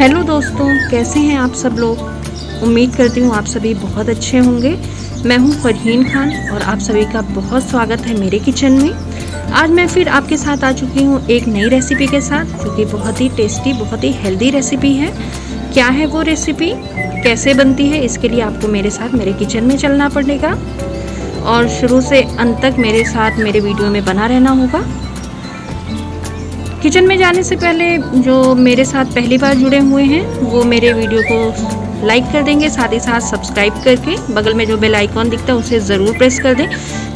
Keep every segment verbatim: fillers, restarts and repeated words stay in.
Hello दोस्तों, कैसे हैं आप सब लोग। उम्मीद करती हूँ आप सभी बहुत अच्छे होंगे। मैं हूँ फरहीन खान और आप सभी का बहुत स्वागत है मेरे किचन में। आज मैं फिर आपके साथ आ चुकी हूँ एक नई रेसिपी के साथ, जो कि बहुत ही टेस्टी, बहुत ही हेल्दी रेसिपी है। क्या है वो रेसिपी, कैसे बनती है, इसके लिए आपको मेरे साथ मेरे किचन में चलना पड़ेगा और शुरू से अंत तक मेरे साथ मेरे वीडियो में बना रहना होगा। किचन में जाने से पहले जो मेरे साथ पहली बार जुड़े हुए हैं वो मेरे वीडियो को लाइक कर देंगे, साथ ही साथ सब्सक्राइब करके बगल में जो बेल आइकॉन दिखता है उसे ज़रूर प्रेस कर दें,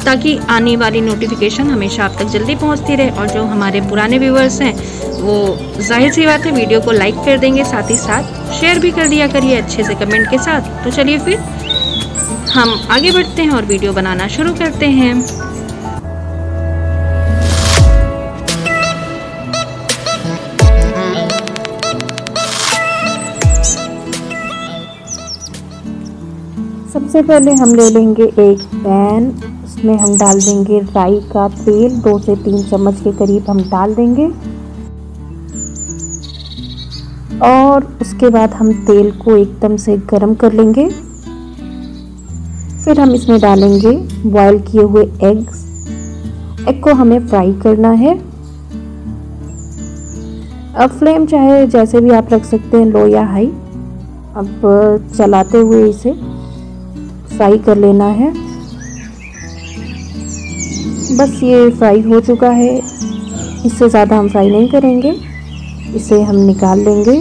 ताकि आने वाली नोटिफिकेशन हमेशा आप तक जल्दी पहुंचती रहे। और जो हमारे पुराने व्यूवर्स हैं वो जाहिर सी बात है वीडियो को लाइक कर देंगे, साथ ही साथ शेयर भी कर दिया करिए अच्छे से कमेंट के साथ। तो चलिए फिर हम आगे बढ़ते हैं और वीडियो बनाना शुरू करते हैं। सबसे पहले हम ले लेंगे एक पैन, उसमें हम डाल देंगे राई का तेल, दो से तीन चम्मच के करीब हम डाल देंगे। और उसके बाद हम तेल को एकदम से गर्म कर लेंगे। फिर हम इसमें डालेंगे बॉयल किए हुए एग्स। एग को हमें फ्राई करना है। अब फ्लेम चाहे जैसे भी आप रख सकते हैं, लो या हाई। अब चलाते हुए इसे फ्राई कर लेना है। बस ये फ्राई हो चुका है, इससे ज़्यादा हम फ्राई नहीं करेंगे, इसे हम निकाल लेंगे।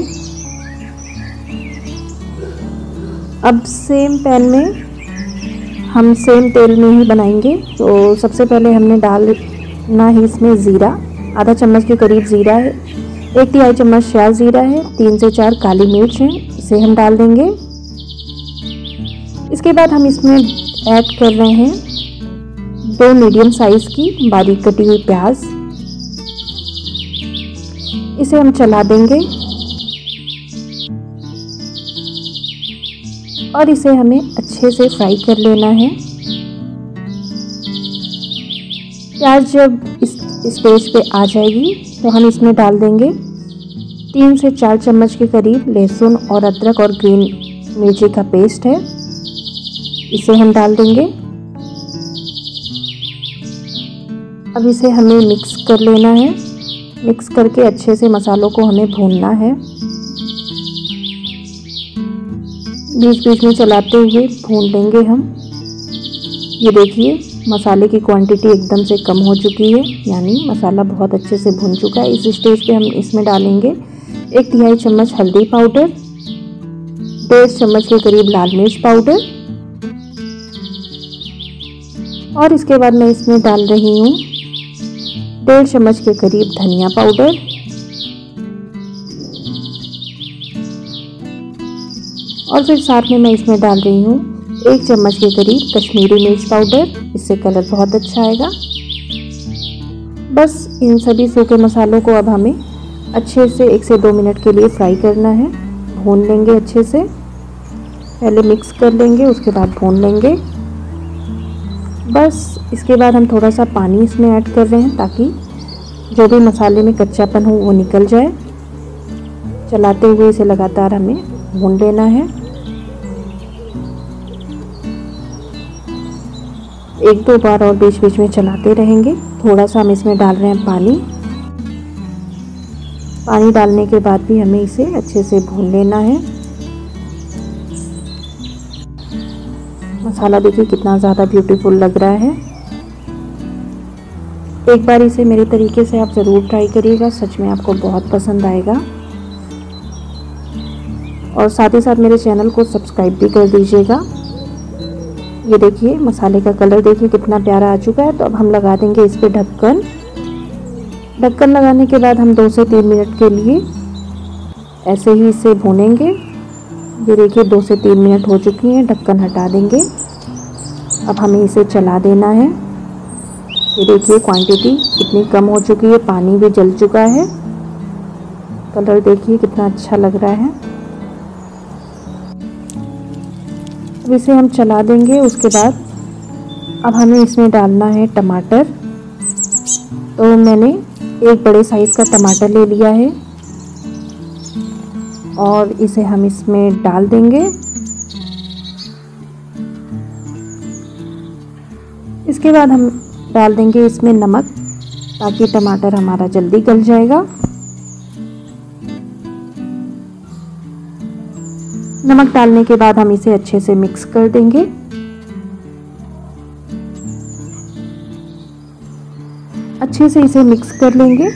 अब सेम पैन में हम सेम तेल में ही बनाएंगे। तो सबसे पहले हमने डालना है इसमें ज़ीरा, आधा चम्मच के करीब ज़ीरा है, एक तिहाई चम्मच शाह ज़ीरा है, तीन से चार काली मिर्च हैं, इसे हम डाल देंगे। इसके बाद हम इसमें ऐड कर रहे हैं दो मीडियम साइज़ की बारीक कटी हुई प्याज, इसे हम चला देंगे। और इसे हमें अच्छे से फ्राई कर लेना है। प्याज जब इस स्टेज पे आ जाएगी तो हम इसमें डाल देंगे तीन से चार चम्मच के करीब लहसुन और अदरक और ग्रीन मिर्ची का पेस्ट है, इसे हम डाल देंगे। अब इसे हमें मिक्स कर लेना है। मिक्स करके अच्छे से मसालों को हमें भूनना है, बीच बीच में चलाते हुए भून लेंगे हम। ये देखिए मसाले की क्वांटिटी एकदम से कम हो चुकी है, यानी मसाला बहुत अच्छे से भून चुका है। इस स्टेज पे हम इसमें डालेंगे एक तिहाई चम्मच हल्दी पाउडर, डेढ़ चम्मच के करीब लाल मिर्च पाउडर। और इसके बाद मैं इसमें डाल रही हूँ डेढ़ चम्मच के करीब धनिया पाउडर। और फिर साथ में मैं इसमें डाल रही हूँ एक चम्मच के करीब कश्मीरी मिर्च पाउडर, इससे कलर बहुत अच्छा आएगा। बस इन सभी सूखे मसालों को अब हमें अच्छे से एक से दो मिनट के लिए फ्राई करना है। भून लेंगे अच्छे से, पहले मिक्स कर लेंगे उसके बाद भून लेंगे। बस इसके बाद हम थोड़ा सा पानी इसमें ऐड कर रहे हैं, ताकि जो भी मसाले में कच्चापन हो वो निकल जाए। चलाते हुए इसे लगातार हमें भून लेना है। एक दो बार और बीच बीच में चलाते रहेंगे। थोड़ा सा हम इसमें डाल रहे हैं पानी। पानी डालने के बाद भी हमें इसे अच्छे से भून लेना है। मसाला देखिए कितना ज़्यादा ब्यूटीफुल लग रहा है। एक बार इसे मेरे तरीके से आप ज़रूर ट्राई करिएगा, सच में आपको बहुत पसंद आएगा। और साथ ही साथ मेरे चैनल को सब्सक्राइब भी कर दीजिएगा। ये देखिए मसाले का कलर देखिए कितना प्यारा आ चुका है। तो अब हम लगा देंगे इस पर ढक्कन। ढक्कन लगाने के बाद हम दो से तीन मिनट के लिए ऐसे ही इसे भूनेंगे। ये देखिए दो से तीन मिनट हो चुकी हैं, ढक्कन हटा देंगे। अब हमें इसे चला देना है। ये देखिए क्वांटिटी कितनी कम हो चुकी है, पानी भी जल चुका है। कलर देखिए कितना अच्छा लग रहा है। अब इसे हम चला देंगे। उसके बाद अब हमें इसमें डालना है टमाटर। तो मैंने एक बड़े साइज़ का टमाटर ले लिया है, और इसे हम इसमें डाल देंगे। इसके बाद हम डाल देंगे इसमें नमक, ताकि टमाटर हमारा जल्दी गल जाएगा। नमक डालने के बाद हम इसे अच्छे से मिक्स कर देंगे। अच्छे से इसे मिक्स कर लेंगे।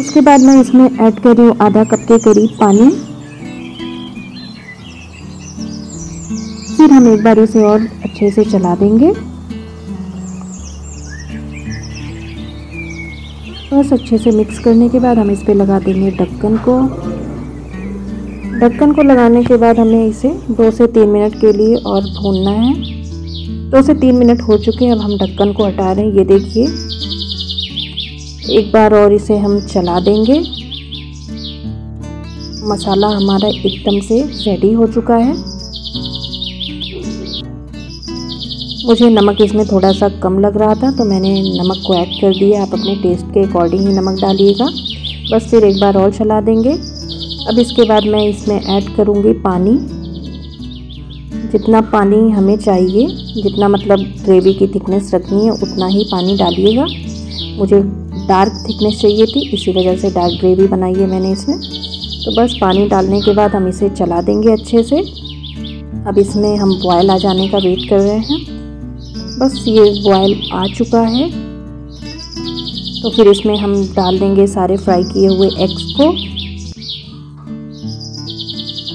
उसके बाद मैं इसमें ऐड कर रही हूँ आधा कप के करीब पानी। फिर हम एक बार इसे और अच्छे से चला देंगे। बस अच्छे से मिक्स करने के बाद हम इस पे लगा देंगे ढक्कन को। ढक्कन को लगाने के बाद हमें इसे दो से तीन मिनट के लिए और भूनना है। दो से तीन मिनट हो चुके हैं। अब हम ढक्कन को हटा रहे हैं। ये देखिए, एक बार और इसे हम चला देंगे। मसाला हमारा एकदम से रेडी हो चुका है। मुझे नमक इसमें थोड़ा सा कम लग रहा था, तो मैंने नमक को ऐड कर दिया। आप अपने टेस्ट के अकॉर्डिंग ही नमक डालिएगा। बस फिर एक बार और चला देंगे। अब इसके बाद मैं इसमें ऐड करूँगी पानी। जितना पानी हमें चाहिए, जितना मतलब ग्रेवी की थिकनेस रखनी है, उतना ही पानी डालिएगा। मुझे डार्क थिकनेस चाहिए थी, इसी वजह से डार्क ग्रेवी बनाई है मैंने इसमें। तो बस पानी डालने के बाद हम इसे चला देंगे अच्छे से। अब इसमें हम बॉयल आ जाने का वेट कर रहे हैं। बस ये बॉयल आ चुका है, तो फिर इसमें हम डाल देंगे सारे फ्राई किए हुए एग्स को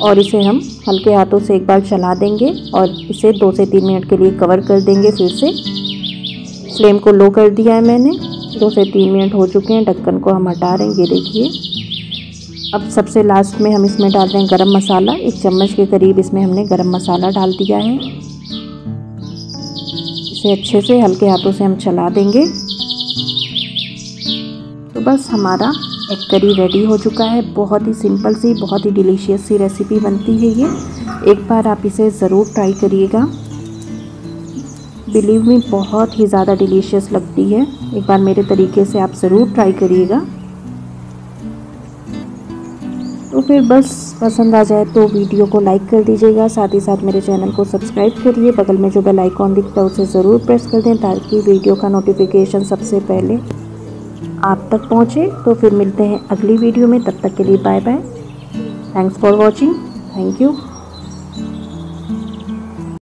और इसे हम हल्के हाथों से एक बार चला देंगे और इसे दो से तीन मिनट के लिए कवर कर देंगे। फिर से फ्लेम को लो कर दिया है मैंने। दो से तीन मिनट हो चुके हैं। ढक्कन को हम हटा रहे हैं। ये देखिए, अब सबसे लास्ट में हम इसमें डाल रहे हैं गरम मसाला। एक चम्मच के करीब इसमें हमने गरम मसाला डाल दिया है। इसे अच्छे से हल्के हाथों से हम चला देंगे। तो बस हमारा एग करी रेडी हो चुका है। बहुत ही सिंपल सी, बहुत ही डिलीशियस सी रेसिपी बनती है ये। एक बार आप इसे ज़रूर ट्राई करिएगा। बिलीव मी, बहुत ही ज़्यादा डिलीशियस लगती है। एक बार मेरे तरीके से आप ज़रूर ट्राई करिएगा। तो फिर बस पसंद आ जाए तो वीडियो को लाइक कर दीजिएगा। साथ ही साथ मेरे चैनल को सब्सक्राइब करिए। बगल में जो बेल आइकॉन दिखता है उसे ज़रूर प्रेस कर दें, ताकि वीडियो का नोटिफिकेशन सबसे पहले आप तक पहुँचे। तो फिर मिलते हैं अगली वीडियो में। तब तक के लिए bye bye. Thanks for watching. Thank you.